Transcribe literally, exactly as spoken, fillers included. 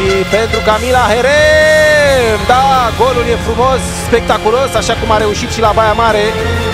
și pentru Camila Herem. Da, golul e frumos, spectaculos, așa cum a reușit și la Baia Mare.